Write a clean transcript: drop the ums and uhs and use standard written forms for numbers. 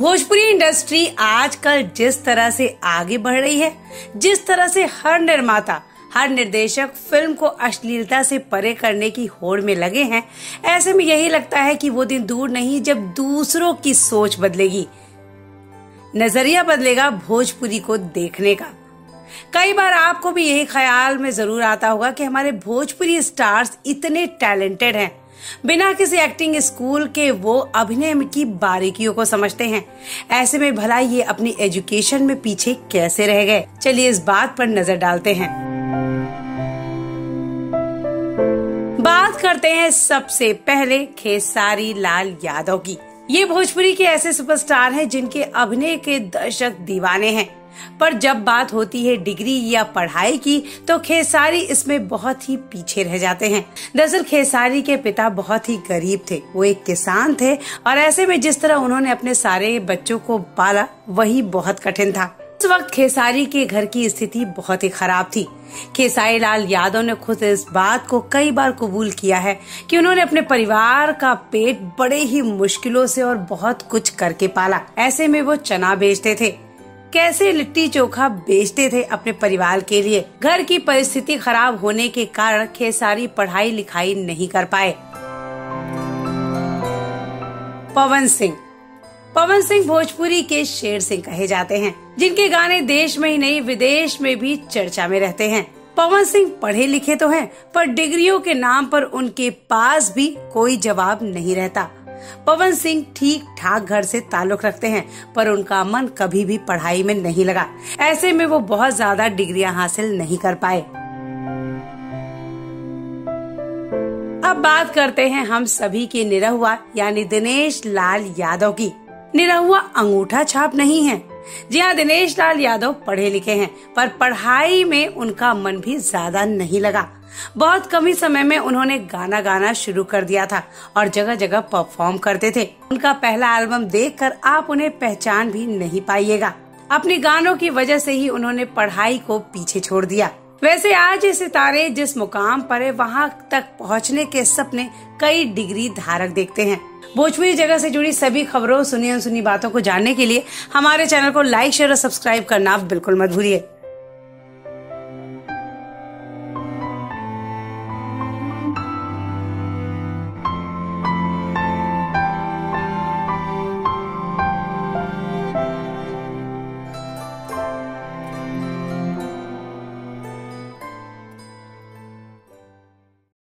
Bhojpuri industry आजकल जिस तरह से आगे बढ़ रही है, जिस तरह से हर निर्माता, हर निर्देशक फिल्म को अश्लीलता से परे करने की होड़ में लगे हैं, ऐसे में यही लगता है कि वो दिन दूर नहीं जब दूसरों की सोच बदलेगी, नजरिया बदलेगा भोजपुरी को देखने का। कई बार आपको भी यही ख्याल में जरूर आता होगा कि हमारे भोजपुरी स्टार्स इतने टैलेंटेड हैं, बिना किसी एक्टिंग स्कूल के वो अभिनय की बारीकियों को समझते हैं, ऐसे में भला ये अपनी एजुकेशन में पीछे कैसे रह गए। चलिए इस बात पर नजर डालते हैं। बात करते हैं सबसे पहले खेसारी लाल यादव की। ये भोजपुरी के ऐसे सुपरस्टार हैं जिनके अभिनय के दर्शक दीवाने हैं, पर जब बात होती है डिग्री या पढ़ाई की तो खेसारी इसमें बहुत ही पीछे रह जाते हैं। दरअसल खेसारी के पिता बहुत ही गरीब थे, वो एक किसान थे और ऐसे में जिस तरह उन्होंने अपने सारे बच्चों को पाला वही बहुत कठिन था। उस वक्त खेसारी के घर की स्थिति बहुत ही खराब थी। खेसारी लाल यादव ने खुद इस बात को कई बार कबूल किया है कि उन्होंने अपने परिवार का पेट बड़े ही मुश्किलों से और बहुत कुछ करके पाला। ऐसे में वो चना बेचते थे, कैसे लिट्टी चोखा बेचते थे अपने परिवार के लिए। घर की परिस्थिति खराब होने के कारण खेसारी पढ़ाई लिखाई नहीं कर पाए। पवन सिंह भोजपुरी के शेर सिंह कहे जाते हैं, जिनके गाने देश में ही नहीं विदेश में भी चर्चा में रहते हैं। पवन सिंह पढ़े लिखे तो हैं, पर डिग्रियों के नाम पर उनके पास भी कोई जवाब नहीं रहता। पवन सिंह ठीक ठाक घर से ताल्लुक रखते हैं, पर उनका मन कभी भी पढ़ाई में नहीं लगा, ऐसे में वो बहुत ज्यादा डिग्रियां हासिल नहीं कर पाए। अब बात करते हैं हम सभी के निरहुआ यानी दिनेश लाल यादव की। निरहुआ अंगूठा छाप नहीं है। जी हाँ, दिनेश लाल यादव पढ़े लिखे हैं, पर पढ़ाई में उनका मन भी ज्यादा नहीं लगा। बहुत कम ही समय में उन्होंने गाना गाना शुरू कर दिया था और जगह जगह परफॉर्म करते थे। उनका पहला एल्बम देखकर आप उन्हें पहचान भी नहीं पाइएगा। अपने गानों की वजह से ही उन्होंने पढ़ाई को पीछे छोड़ दिया। वैसे आज ये सितारे जिस मुकाम पर है, वहाँ तक पहुँचने के सपने कई डिग्री धारक देखते हैं। भोजपुरी जगह से जुड़ी सभी खबरों, सुनी अनसुनी बातों को जानने के लिए हमारे चैनल को लाइक, शेयर और सब्सक्राइब करना बिल्कुल मत भूलिए।